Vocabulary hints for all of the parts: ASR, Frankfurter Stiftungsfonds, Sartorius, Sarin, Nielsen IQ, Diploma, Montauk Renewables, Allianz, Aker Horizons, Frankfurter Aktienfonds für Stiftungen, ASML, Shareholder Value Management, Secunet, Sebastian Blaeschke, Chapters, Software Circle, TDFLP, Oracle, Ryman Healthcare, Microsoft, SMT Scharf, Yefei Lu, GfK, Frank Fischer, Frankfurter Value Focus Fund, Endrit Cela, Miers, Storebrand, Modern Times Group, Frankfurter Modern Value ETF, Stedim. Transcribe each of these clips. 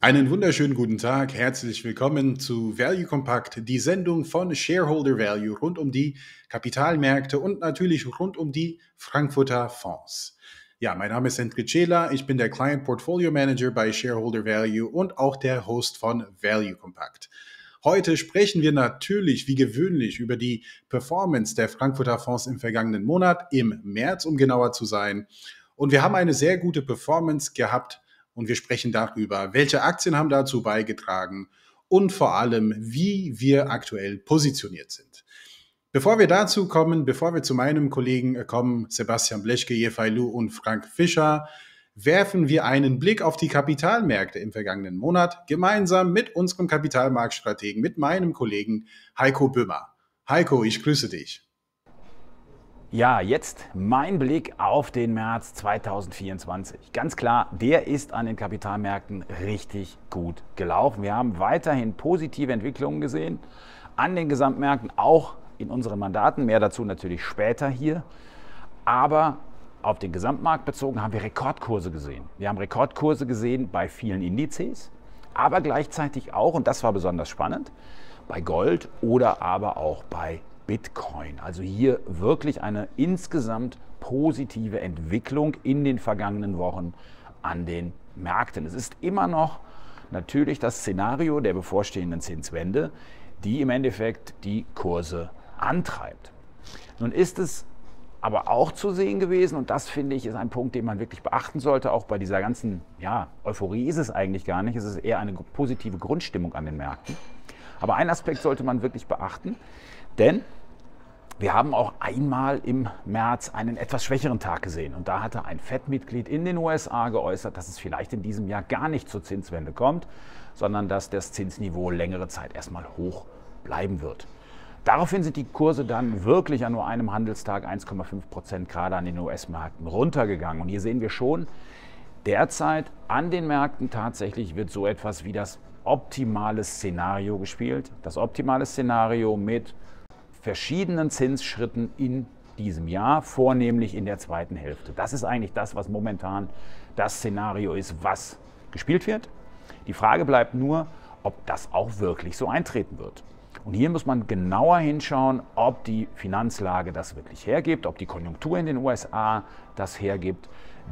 Einen wunderschönen guten Tag, herzlich willkommen zu Value Compact, die Sendung von Shareholder Value rund um die Kapitalmärkte und natürlich rund um die Frankfurter Fonds. Ja, mein Name ist Endrit Cela, ich bin der Client Portfolio Manager bei Shareholder Value und auch der Host von Value Compact. Heute sprechen wir natürlich wie gewöhnlich über die Performance der Frankfurter Fonds im vergangenen Monat, im März, um genauer zu sein. Und wir haben eine sehr gute Performance gehabt. Und wir sprechen darüber, welche Aktien haben dazu beigetragen und vor allem, wie wir aktuell positioniert sind. Bevor wir dazu kommen, bevor wir zu meinem Kollegen kommen, Sebastian Blaeschke, Yefei Lu und Frank Fischer, werfen wir einen Blick auf die Kapitalmärkte im vergangenen Monat, gemeinsam mit unserem Kapitalmarktstrategen, mit meinem Kollegen Heiko Böhmer. Heiko, ich grüße dich. Ja, jetzt mein Blick auf den März 2024. Ganz klar, der ist an den Kapitalmärkten richtig gut gelaufen. Wir haben weiterhin positive Entwicklungen gesehen an den Gesamtmärkten, auch in unseren Mandaten. Mehr dazu natürlich später hier. Aber auf den Gesamtmarkt bezogen haben wir Rekordkurse gesehen. Wir haben Rekordkurse gesehen bei vielen Indizes, aber gleichzeitig auch, und das war besonders spannend, bei Gold oder aber auch bei Bitcoin. Also hier wirklich eine insgesamt positive Entwicklung in den vergangenen Wochen an den Märkten. Es ist immer noch natürlich das Szenario der bevorstehenden Zinswende, die im Endeffekt die Kurse antreibt. Nun ist es aber auch zu sehen gewesen, und das finde ich ist ein Punkt, den man wirklich beachten sollte, auch bei dieser ganzen, ja, Euphorie ist es eigentlich gar nicht, es ist eher eine positive Grundstimmung an den Märkten. Aber einen Aspekt sollte man wirklich beachten, denn wir haben auch einmal im März einen etwas schwächeren Tag gesehen. Und da hatte ein FED-Mitglied in den USA geäußert, dass es vielleicht in diesem Jahr gar nicht zur Zinswende kommt, sondern dass das Zinsniveau längere Zeit erstmal hoch bleiben wird. Daraufhin sind die Kurse dann wirklich an nur einem Handelstag 1,5% gerade an den US-Märkten runtergegangen. Und hier sehen wir schon, derzeit an den Märkten tatsächlich wird so etwas wie das optimale Szenario gespielt. Das optimale Szenario mit verschiedenen Zinsschritten in diesem Jahr, vornehmlich in der zweiten Hälfte. Das ist eigentlich das, was momentan das Szenario ist, was gespielt wird. Die Frage bleibt nur, ob das auch wirklich so eintreten wird. Und hier muss man genauer hinschauen, ob die Finanzlage das wirklich hergibt, ob die Konjunktur in den USA das hergibt.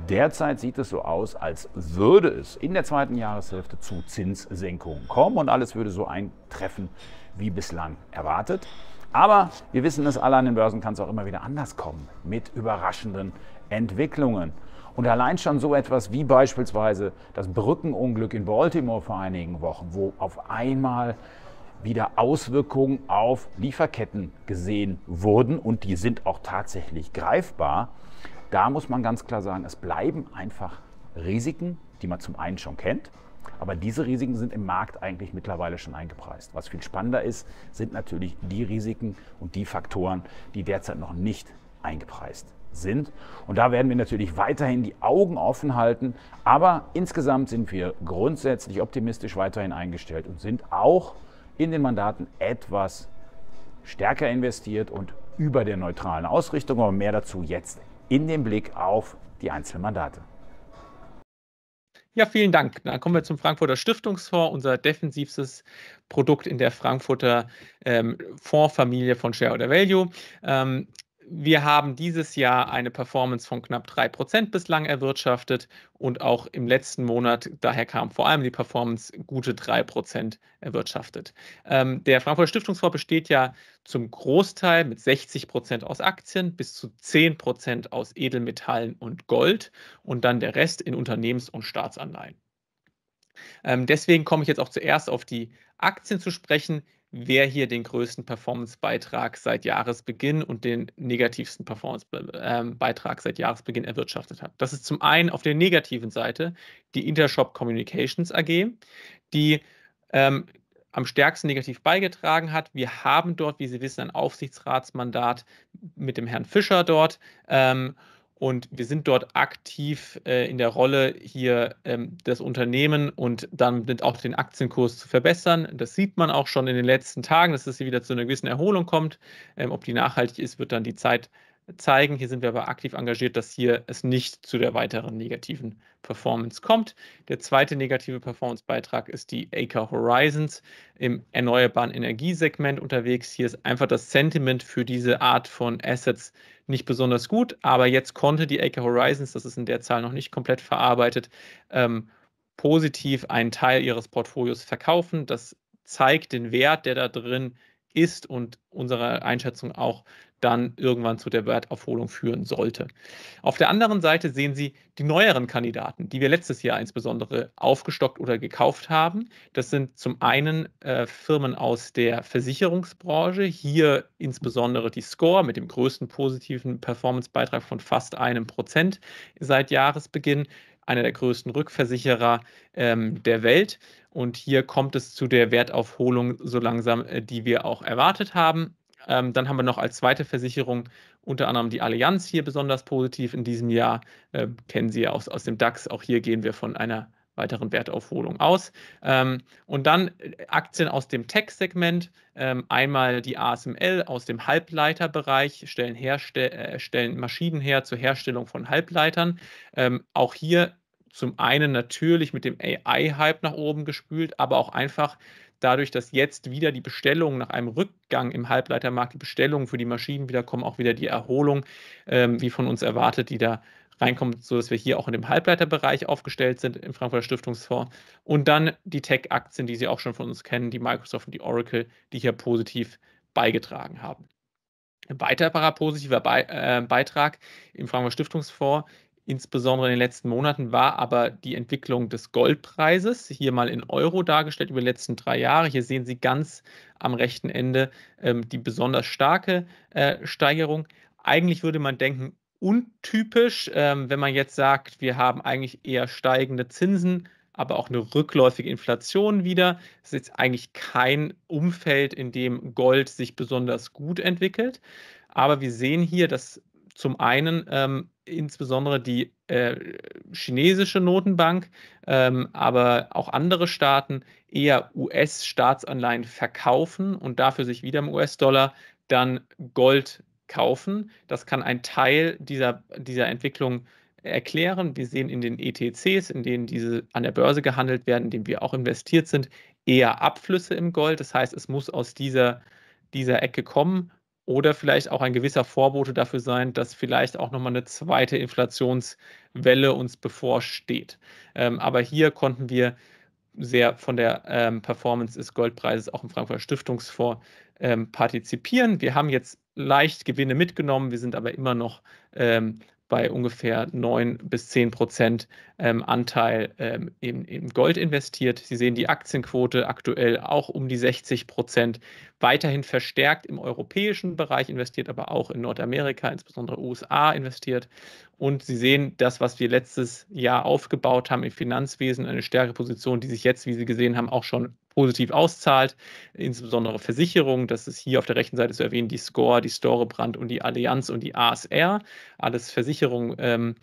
Derzeit sieht es so aus, als würde es in der zweiten Jahreshälfte zu Zinssenkungen kommen und alles würde so eintreffen, wie bislang erwartet. Aber wir wissen es alle, an den Börsen kann es auch immer wieder anders kommen mit überraschenden Entwicklungen. Und allein schon so etwas wie beispielsweise das Brückenunglück in Baltimore vor einigen Wochen, wo auf einmal wieder Auswirkungen auf Lieferketten gesehen wurden und die sind auch tatsächlich greifbar. Da muss man ganz klar sagen, es bleiben einfach Risiken, die man zum einen schon kennt, aber diese Risiken sind im Markt eigentlich mittlerweile schon eingepreist. Was viel spannender ist, sind natürlich die Risiken und die Faktoren, die derzeit noch nicht eingepreist sind. Und da werden wir natürlich weiterhin die Augen offen halten, aber insgesamt sind wir grundsätzlich optimistisch weiterhin eingestellt und sind auch in den Mandaten etwas stärker investiert und über der neutralen Ausrichtung, aber mehr dazu jetzt in dem Blick auf die Einzelmandate. Ja, vielen Dank. Dann kommen wir zum Frankfurter Stiftungsfonds, unser defensivstes Produkt in der Frankfurter Fondsfamilie von Shareholder Value. Wir haben dieses Jahr eine Performance von knapp 3% bislang erwirtschaftet und auch im letzten Monat, daher kam vor allem die Performance, gute 3% erwirtschaftet. Der Frankfurter Stiftungsfonds besteht ja zum Großteil mit 60% aus Aktien, bis zu 10% aus Edelmetallen und Gold und dann der Rest in Unternehmens- und Staatsanleihen. Deswegen komme ich jetzt auch zuerst auf die Aktien zu sprechen, wer hier den größten Performance-Beitrag seit Jahresbeginn und den negativsten Performance-Beitrag seit Jahresbeginn erwirtschaftet hat. Das ist zum einen auf der negativen Seite die Intershop Communications AG, die am stärksten negativ beigetragen hat. Wir haben dort, wie Sie wissen, ein Aufsichtsratsmandat mit dem Herrn Fischer dort. Und wir sind dort aktiv in der Rolle, hier das Unternehmen und damit auch den Aktienkurs zu verbessern. Das sieht man auch schon in den letzten Tagen, dass es hier wieder zu einer gewissen Erholung kommt. Ob die nachhaltig ist, wird dann die Zeit zeigen. Hier sind wir aber aktiv engagiert, dass hier es nicht zu der weiteren negativen Performance kommt. Der zweite negative Performance-Beitrag ist die Aker Horizons im erneuerbaren Energiesegment unterwegs. Hier ist einfach das Sentiment für diese Art von Assets nicht besonders gut, aber jetzt konnte die Aker Horizons, das ist in der Zahl noch nicht komplett verarbeitet, positiv einen Teil ihres Portfolios verkaufen. Das zeigt den Wert, der da drin ist und unserer Einschätzung auch dann irgendwann zu der Wertaufholung führen sollte. Auf der anderen Seite sehen Sie die neueren Kandidaten, die wir letztes Jahr insbesondere aufgestockt oder gekauft haben. Das sind zum einen Firmen aus der Versicherungsbranche, hier insbesondere die Scor mit dem größten positiven Performancebeitrag von fast 1% seit Jahresbeginn, einer der größten Rückversicherer der Welt. Und hier kommt es zu der Wertaufholung so langsam, die wir auch erwartet haben. Dann haben wir noch als zweite Versicherung unter anderem die Allianz hier besonders positiv in diesem Jahr. Kennen Sie ja aus dem DAX. Auch hier gehen wir von einer weiteren Wertaufholung aus. Und dann Aktien aus dem Tech-Segment. Einmal die ASML aus dem Halbleiterbereich, stellen Maschinen her zur Herstellung von Halbleitern. Auch hier zum einen natürlich mit dem AI-Hype nach oben gespült, aber auch einfach dadurch, dass jetzt wieder die Bestellungen nach einem Rückgang im Halbleitermarkt, die Bestellungen für die Maschinen wiederkommen, auch wieder die Erholung, wie von uns erwartet, die da reinkommt, sodass wir hier auch in dem Halbleiterbereich aufgestellt sind im Frankfurter Stiftungsfonds. Und dann die Tech-Aktien, die Sie auch schon von uns kennen, die Microsoft und die Oracle, die hier positiv beigetragen haben. Ein weiterer positiver Beitrag im Frankfurter Stiftungsfonds, insbesondere in den letzten Monaten, war aber die Entwicklung des Goldpreises, hier mal in Euro dargestellt über die letzten 3 Jahre. Hier sehen Sie ganz am rechten Ende die besonders starke Steigerung. Eigentlich würde man denken, untypisch, wenn man jetzt sagt, wir haben eigentlich eher steigende Zinsen, aber auch eine rückläufige Inflation wieder. Es ist jetzt eigentlich kein Umfeld, in dem Gold sich besonders gut entwickelt. Aber wir sehen hier, dass zum einen insbesondere die chinesische Notenbank, aber auch andere Staaten eher US-Staatsanleihen verkaufen und dafür sich wieder im US-Dollar dann Gold kaufen. Das kann ein Teil dieser Entwicklung erklären. Wir sehen in den ETCs, in denen diese an der Börse gehandelt werden, in denen wir auch investiert sind, eher Abflüsse im Gold. Das heißt, es muss aus dieser Ecke kommen. Oder vielleicht auch ein gewisser Vorbote dafür sein, dass vielleicht auch nochmal eine zweite Inflationswelle uns bevorsteht. Aber hier konnten wir sehr von der Performance des Goldpreises auch im Frankfurter Stiftungsfonds partizipieren. Wir haben jetzt leicht Gewinne mitgenommen, wir sind aber immer noch bei ungefähr 9 bis 10% Anteil im Gold investiert. Sie sehen die Aktienquote aktuell auch um die 60%, weiterhin verstärkt im europäischen Bereich investiert, aber auch in Nordamerika, insbesondere USA investiert. Und Sie sehen das, was wir letztes Jahr aufgebaut haben im Finanzwesen, eine stärkere Position, die sich jetzt, wie Sie gesehen haben, auch schon positiv auszahlt, insbesondere Versicherungen. Das ist hier auf der rechten Seite zu erwähnen, die Scor, die Storebrand und die Allianz und die ASR, alles Versicherungen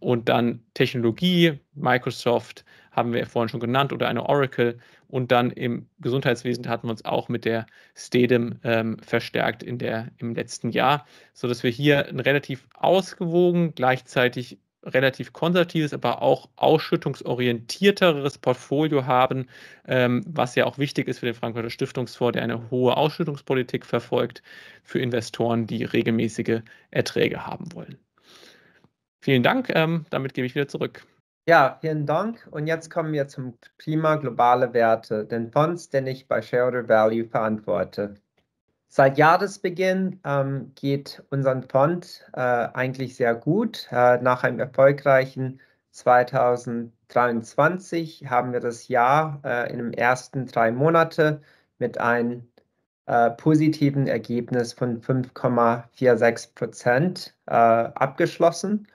und dann Technologie, Microsoft haben wir vorhin schon genannt oder eine Oracle, und dann im Gesundheitswesen hatten wir uns auch mit der Stedim verstärkt im letzten Jahr, sodass wir hier ein relativ ausgewogen, gleichzeitig relativ konservatives, aber auch ausschüttungsorientierteres Portfolio haben, was ja auch wichtig ist für den Frankfurter Stiftungsfonds, der eine hohe Ausschüttungspolitik verfolgt für Investoren, die regelmäßige Erträge haben wollen. Vielen Dank, damit gebe ich wieder zurück. Ja, vielen Dank. Und jetzt kommen wir zum Thema globale Werte, den Fonds, den ich bei Shareholder Value verantworte. Seit Jahresbeginn geht unseren Fonds eigentlich sehr gut. Nach einem erfolgreichen 2023 haben wir das Jahr in den ersten 3 Monaten mit einem positiven Ergebnis von 5,46% abgeschlossen.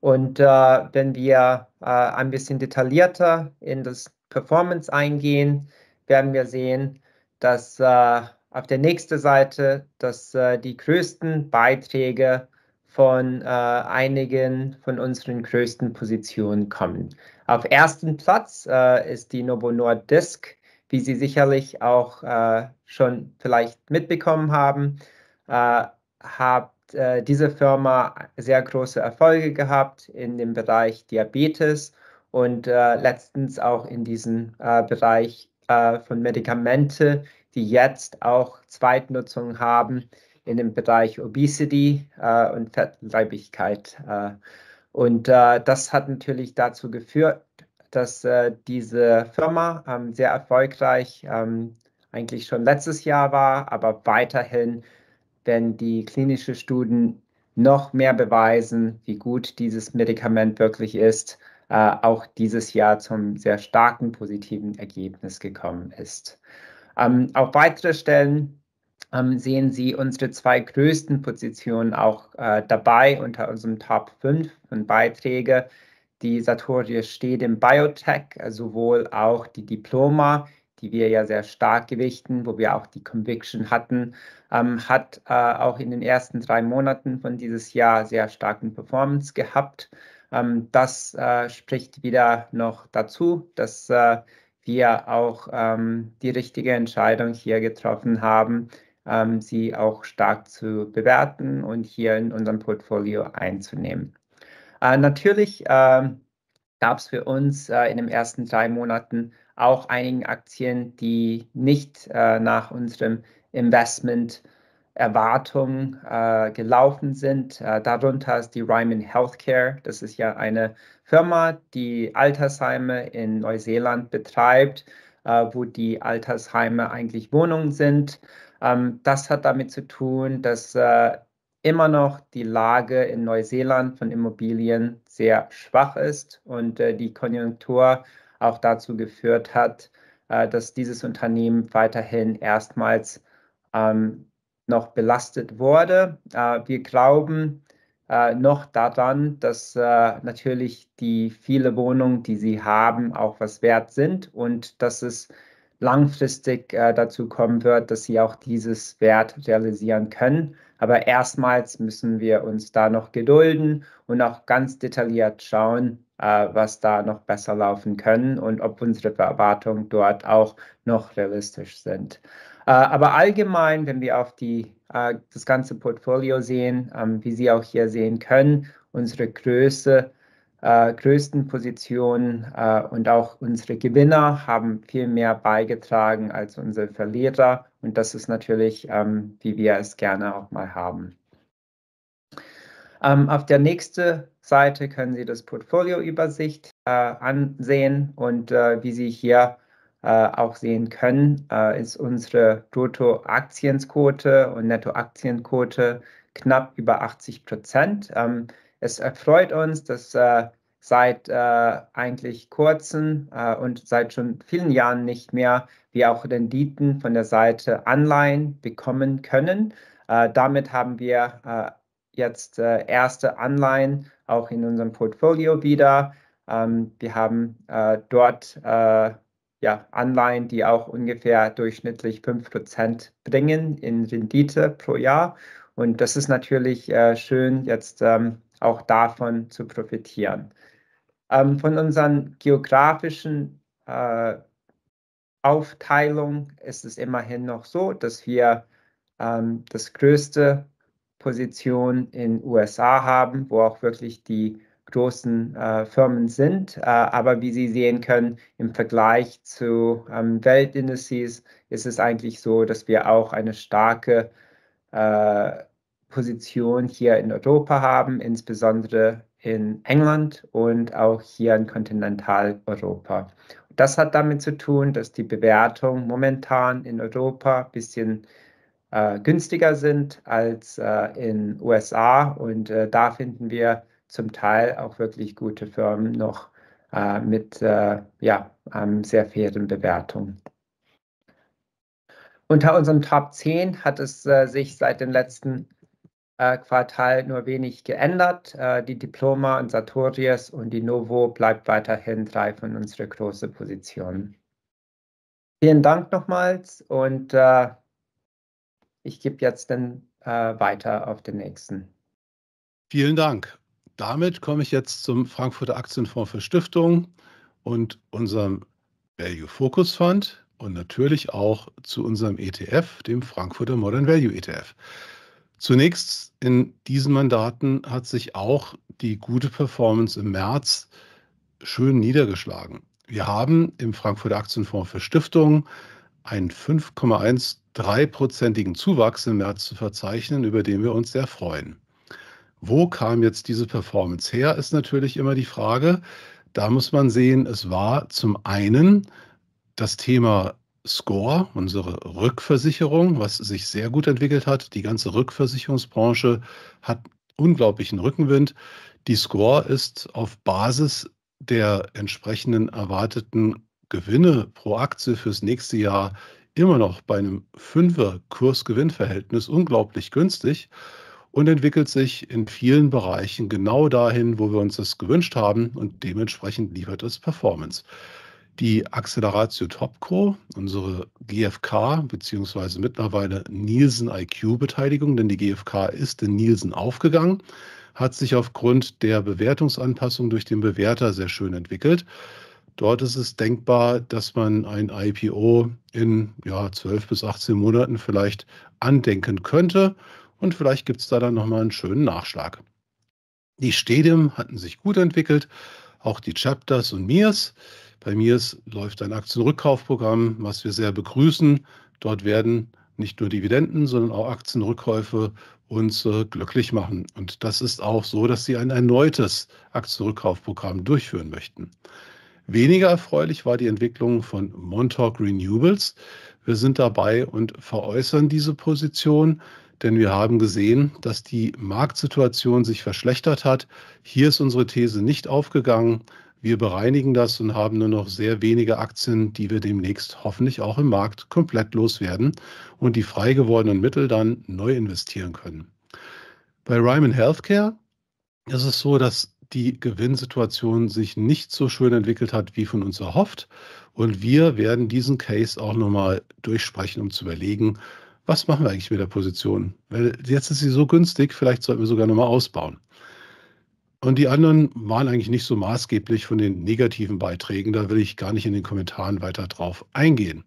Und wenn wir ein bisschen detaillierter in das Performance eingehen, werden wir sehen, dass auf der nächsten Seite, dass die größten Beiträge von einigen von unseren größten Positionen kommen. Auf ersten Platz ist die Novo Nordisk, wie Sie sicherlich auch schon vielleicht mitbekommen haben, diese Firma sehr große Erfolge gehabt in dem Bereich Diabetes und letztens auch in diesem Bereich von Medikamente, die jetzt auch Zweitnutzung haben in dem Bereich Obesity und Fettleibigkeit. Das hat natürlich dazu geführt, dass diese Firma sehr erfolgreich eigentlich schon letztes Jahr war, aber weiterhin, wenn die klinischen Studien noch mehr beweisen, wie gut dieses Medikament wirklich ist, auch dieses Jahr zum sehr starken positiven Ergebnis gekommen ist. Auf weitere Stellen sehen Sie unsere zwei größten Positionen auch dabei unter unserem Top 5 von Beiträgen. Die Sartorius Stedim Biotech, sowohl auch die Diploma, die wir ja sehr stark gewichten, wo wir auch die Conviction hatten, hat auch in den ersten 3 Monaten von dieses Jahr sehr starken Performance gehabt. Das spricht wieder noch dazu, dass wir auch die richtige Entscheidung hier getroffen haben, sie auch stark zu bewerten und hier in unserem Portfolio einzunehmen. Natürlich gab es für uns in den ersten 3 Monaten auch einige Aktien, die nicht nach unserem Investment Erwartungen gelaufen sind. Darunter ist die Ryman Healthcare. Das ist ja eine Firma, die Altersheime in Neuseeland betreibt, wo die Altersheime eigentlich Wohnungen sind. Das hat damit zu tun, dass immer noch die Lage in Neuseeland von Immobilien sehr schwach ist und die Konjunktur auch dazu geführt hat, dass dieses Unternehmen weiterhin erstmals noch belastet wurde. Wir glauben noch daran, dass natürlich die viele Wohnungen, die sie haben, auch was wert sind und dass es langfristig dazu kommen wird, dass sie auch dieses Wert realisieren können. Aber erstmals müssen wir uns da noch gedulden und auch ganz detailliert schauen, was da noch besser laufen können und ob unsere Erwartungen dort auch noch realistisch sind. Aber allgemein, wenn wir auf das ganze Portfolio sehen, wie Sie auch hier sehen können, unsere größten Positionen und auch unsere Gewinner haben viel mehr beigetragen als unsere Verlierer. Und das ist natürlich, wie wir es gerne auch mal haben. Auf der nächsten Seite können Sie das Portfolioübersicht ansehen und wie Sie hier auch sehen können, ist unsere Bruttoaktienquote und Nettoaktienquote knapp über 80%. Es erfreut uns, dass seit eigentlich kurzem und seit schon vielen Jahren nicht mehr wir auch Renditen von der Seite Anleihen bekommen können. Damit haben wir jetzt erste Anleihen auch in unserem Portfolio wieder. Wir haben dort Anleihen, die auch ungefähr durchschnittlich 5% bringen in Rendite pro Jahr. Und das ist natürlich schön, jetzt auch davon zu profitieren. Von unseren geografischen Aufteilung ist es immerhin noch so, dass wir das größte Position in USA haben, wo auch wirklich die großen Firmen sind. Aber wie Sie sehen können, im Vergleich zu Weltindizes ist es eigentlich so, dass wir auch eine starke Position hier in Europa haben, insbesondere in England und auch hier in Kontinentaleuropa. Das hat damit zu tun, dass die Bewertungen momentan in Europa ein bisschen günstiger sind als in USA und da finden wir zum Teil auch wirklich gute Firmen noch mit sehr fairen Bewertungen. Unter unserem Top 10 hat es sich seit dem letzten Quartal nur wenig geändert. Die Diploma und Sartorius und die Novo bleibt weiterhin 3 von unseren großen Positionen. Vielen Dank nochmals und ich gebe jetzt dann weiter auf den nächsten. Vielen Dank. Damit komme ich jetzt zum Frankfurter Aktienfonds für Stiftungen und unserem Value Focus Fund und natürlich auch zu unserem ETF, dem Frankfurter Modern Value ETF. Zunächst in diesen Mandaten hat sich auch die gute Performance im März schön niedergeschlagen. Wir haben im Frankfurter Aktienfonds für Stiftungen einen 5,13%igen Zuwachs im März zu verzeichnen, über den wir uns sehr freuen. Wo kam jetzt diese Performance her, ist natürlich immer die Frage. Da muss man sehen, es war zum einen das Thema Scor, unsere Rückversicherung, was sich sehr gut entwickelt hat. Die ganze Rückversicherungsbranche hat unglaublichen Rückenwind. Die Scor ist auf Basis der entsprechenden erwarteten Gewinne pro Aktie fürs nächste Jahr immer noch bei einem 5er-Kurs-Gewinn-Verhältnis unglaublich günstig und entwickelt sich in vielen Bereichen genau dahin, wo wir uns das gewünscht haben, und dementsprechend liefert es Performance. Die Acceleratio Topco, unsere GfK bzw. mittlerweile Nielsen IQ Beteiligung, denn die GfK ist in Nielsen aufgegangen, hat sich aufgrund der Bewertungsanpassung durch den Bewerter sehr schön entwickelt. Dort ist es denkbar, dass man ein IPO in 12 bis 18 Monaten vielleicht andenken könnte, und vielleicht gibt es da dann nochmal einen schönen Nachschlag. Die Stedim hatten sich gut entwickelt, auch die Chapters und Miers. Bei Miers läuft ein Aktienrückkaufprogramm, was wir sehr begrüßen. Dort werden nicht nur Dividenden, sondern auch Aktienrückkäufe uns glücklich machen. Und das ist auch so, dass sie ein erneutes Aktienrückkaufprogramm durchführen möchten. Weniger erfreulich war die Entwicklung von Montauk Renewables. Wir sind dabei und veräußern diese Position, denn wir haben gesehen, dass die Marktsituation sich verschlechtert hat. Hier ist unsere These nicht aufgegangen. Wir bereinigen das und haben nur noch sehr wenige Aktien, die wir demnächst hoffentlich auch im Markt komplett loswerden und die frei gewordenen Mittel dann neu investieren können. Bei Ryman Healthcare ist es so, dass die Gewinnsituation sich nicht so schön entwickelt hat, wie von uns erhofft. Und wir werden diesen Case auch nochmal durchsprechen, um zu überlegen, was machen wir eigentlich mit der Position? Weil jetzt ist sie so günstig, vielleicht sollten wir sogar nochmal ausbauen. Und die anderen waren eigentlich nicht so maßgeblich von den negativen Beiträgen. Da will ich gar nicht in den Kommentaren weiter drauf eingehen.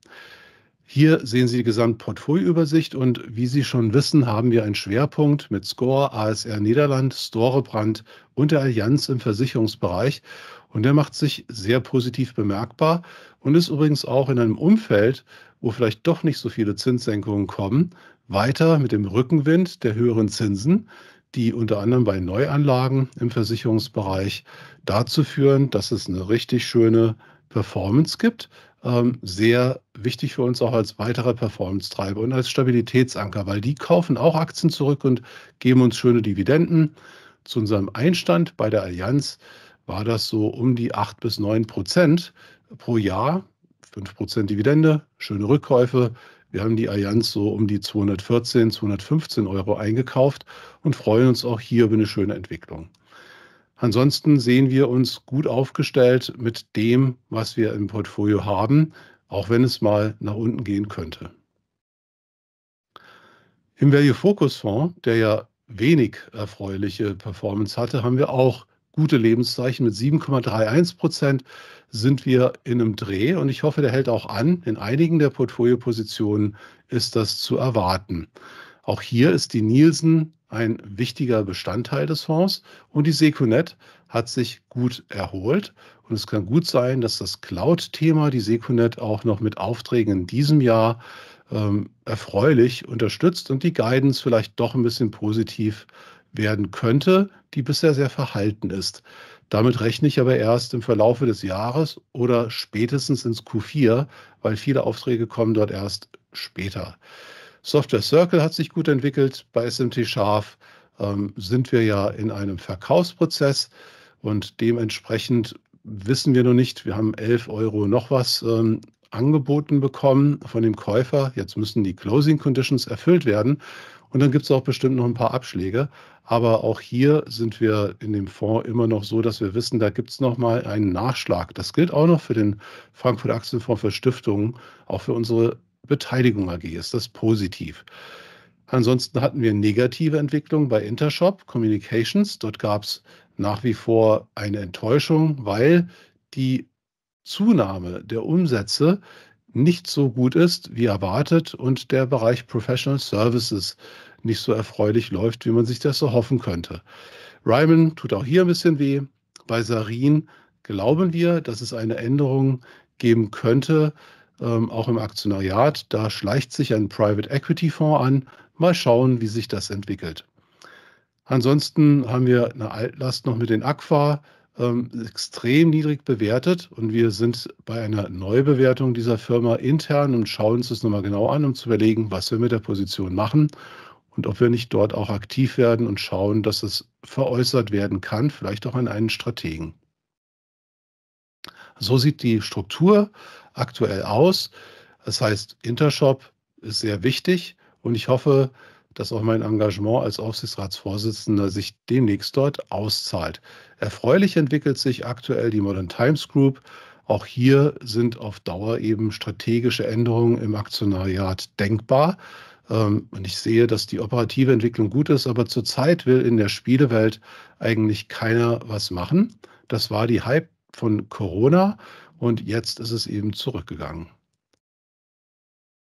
Hier sehen Sie die Gesamtportfolioübersicht, und wie Sie schon wissen, haben wir einen Schwerpunkt mit Scor, ASR Niederland, Storebrand und der Allianz im Versicherungsbereich. Und der macht sich sehr positiv bemerkbar und ist übrigens auch in einem Umfeld, wo vielleicht doch nicht so viele Zinssenkungen kommen, weiter mit dem Rückenwind der höheren Zinsen, die unter anderem bei Neuanlagen im Versicherungsbereich dazu führen, dass es eine richtig schöne Performance gibt. Sehr wichtig für uns auch als weiterer Performance-Treiber und als Stabilitätsanker, weil die kaufen auch Aktien zurück und geben uns schöne Dividenden. Zu unserem Einstand bei der Allianz war das so um die 8 bis 9% pro Jahr. 5% Dividende, schöne Rückkäufe. Wir haben die Allianz so um die 214, 215 Euro eingekauft und freuen uns auch hier über eine schöne Entwicklung. Ansonsten sehen wir uns gut aufgestellt mit dem, was wir im Portfolio haben, auch wenn es mal nach unten gehen könnte. Im Value Focus Fund, der ja wenig erfreuliche Performance hatte, haben wir auch gute Lebenszeichen. Mit 7,31% sind wir in einem Dreh, und ich hoffe, der hält auch an. In einigen der Portfoliopositionen ist das zu erwarten. Auch hier ist die Nielsen ein wichtiger Bestandteil des Fonds, und die Secunet hat sich gut erholt, und es kann gut sein, dass das Cloud-Thema die Secunet auch noch mit Aufträgen in diesem Jahr erfreulich unterstützt und die Guidance vielleicht doch ein bisschen positiv werden könnte, die bisher sehr verhalten ist. Damit rechne ich aber erst im Verlaufe des Jahres oder spätestens ins Q4, weil viele Aufträge kommen dort erst später. Software Circle hat sich gut entwickelt. Bei SMT Scharf sind wir ja in einem Verkaufsprozess, und dementsprechend wissen wir noch nicht, wir haben 11 Euro noch was angeboten bekommen von dem Käufer. Jetzt müssen die Closing Conditions erfüllt werden. Und dann gibt es auch bestimmt noch ein paar Abschläge. Aber auch hier sind wir in dem Fonds immer noch so, dass wir wissen, da gibt es nochmal einen Nachschlag. Das gilt auch noch für den Frankfurter Aktienfonds für Stiftungen. Auch für unsere Beteiligung AG ist das positiv. Ansonsten hatten wir negative Entwicklungen bei Intershop Communications. Dort gab es nach wie vor eine Enttäuschung, weil die Zunahme der Umsätze nicht so gut ist wie erwartet und der Bereich Professional Services nicht so erfreulich läuft, wie man sich das so hoffen könnte. Ryman tut auch hier ein bisschen weh. Bei Sarin glauben wir, dass es eine Änderung geben könnte, auch im Aktionariat. Da schleicht sich ein Private Equity Fonds an. Mal schauen, wie sich das entwickelt. Ansonsten haben wir eine Altlast noch mit den Aqua extrem niedrig bewertet und wir sind bei einer Neubewertung dieser Firma intern und schauen uns das nochmal genau an, um zu überlegen, was wir mit der Position machen und ob wir nicht dort auch aktiv werden und schauen, dass es veräußert werden kann, vielleicht auch an einen Strategen. So sieht die Struktur aktuell aus. Das heißt, Intershop ist sehr wichtig und ich hoffe, dass auch mein Engagement als Aufsichtsratsvorsitzender sich demnächst dort auszahlt. Erfreulich entwickelt sich aktuell die Modern Times Group. Auch hier sind auf Dauer eben strategische Änderungen im Aktionariat denkbar. Und ich sehe, dass die operative Entwicklung gut ist, aber zurzeit will in der Spielewelt eigentlich keiner was machen. Das war die Hype von Corona und jetzt ist es eben zurückgegangen.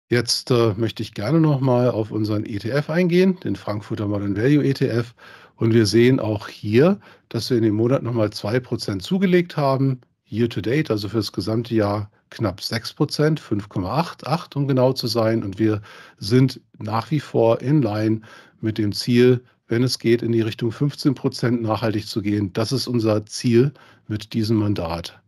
Jetzt möchte ich gerne nochmal auf unseren ETF eingehen, den Frankfurter Modern Value ETF. Und wir sehen auch hier, dass wir in dem Monat nochmal 2% zugelegt haben. Year to date, also für das gesamte Jahr knapp 6%, 5,88 um genau zu sein. Und wir sind nach wie vor in line mit dem Ziel, wenn es geht, in die Richtung 15% nachhaltig zu gehen. Das ist unser Ziel mit diesem Mandat.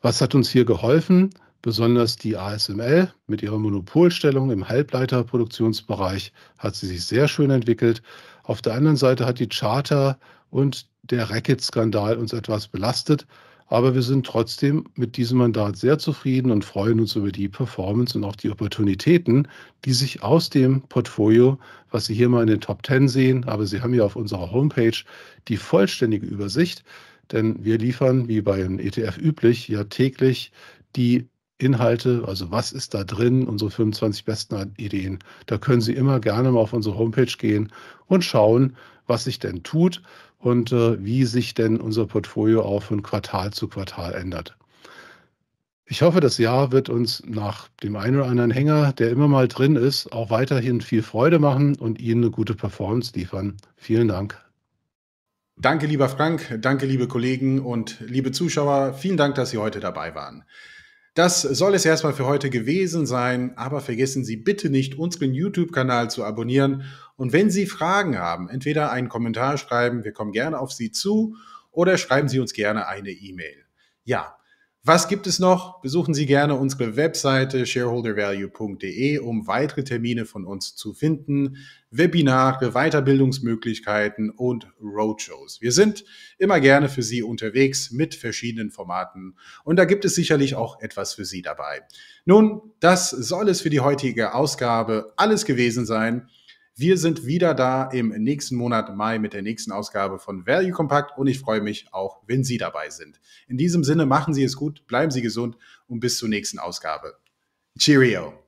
Was hat uns hier geholfen? Besonders die ASML mit ihrer Monopolstellung im Halbleiterproduktionsbereich hat sie sich sehr schön entwickelt. Auf der anderen Seite hat die Charter und der Racket-Skandal uns etwas belastet. Aber wir sind trotzdem mit diesem Mandat sehr zufrieden und freuen uns über die Performance und auch die Opportunitäten, die sich aus dem Portfolio, was Sie hier mal in den Top 10 sehen, aber Sie haben ja auf unserer Homepage die vollständige Übersicht, denn wir liefern, wie beim ETF üblich, ja täglich die Inhalte, also was ist da drin, unsere 25 besten Ideen. Da können Sie immer gerne mal auf unsere Homepage gehen und schauen, was sich denn tut und wie sich denn unser Portfolio auch von Quartal zu Quartal ändert. Ich hoffe, das Jahr wird uns nach dem einen oder anderen Hänger, der immer mal drin ist, auch weiterhin viel Freude machen und Ihnen eine gute Performance liefern. Vielen Dank. Danke, lieber Frank. Danke, liebe Kollegen und liebe Zuschauer. Vielen Dank, dass Sie heute dabei waren. Das soll es erstmal für heute gewesen sein, aber vergessen Sie bitte nicht, unseren YouTube-Kanal zu abonnieren. Und wenn Sie Fragen haben, entweder einen Kommentar schreiben, wir kommen gerne auf Sie zu, oder schreiben Sie uns gerne eine E-Mail. Ja, was gibt es noch? Besuchen Sie gerne unsere Webseite shareholdervalue.de, um weitere Termine von uns zu finden, Webinare, Weiterbildungsmöglichkeiten und Roadshows. Wir sind immer gerne für Sie unterwegs mit verschiedenen Formaten und da gibt es sicherlich auch etwas für Sie dabei. Nun, das soll es für die heutige Ausgabe alles gewesen sein. Wir sind wieder da im nächsten Monat Mai mit der nächsten Ausgabe von Value Compact und ich freue mich auch, wenn Sie dabei sind. In diesem Sinne, machen Sie es gut, bleiben Sie gesund und bis zur nächsten Ausgabe. Cheerio!